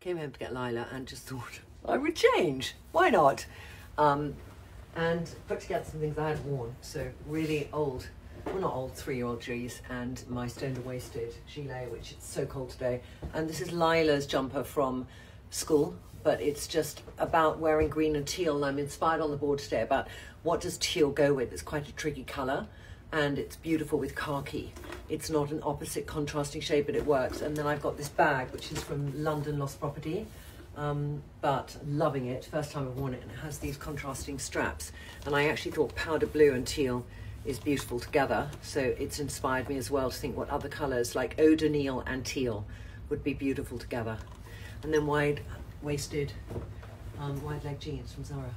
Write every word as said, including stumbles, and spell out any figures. Came home to get Lila and just thought I would change. Why not? Um, and put together some things I hadn't worn. So really old, well not old, three-year-old Juice and my Stoned and Waisted gilet, which it's so cold today. And this is Lila's jumper from school, but it's just about wearing green and teal. And I'm inspired on the board today about what does teal go with? It's quite a tricky color and it's beautiful with khaki. It's not an opposite contrasting shade, but it works. And then I've got this bag, which is from London Lost Property, um, but loving it. First time I've worn it, and it has these contrasting straps. And I actually thought powder blue and teal is beautiful together. So it's inspired me as well to think what other colors like O'Donnell and teal would be beautiful together. And then wide waisted um, wide leg jeans from Zara.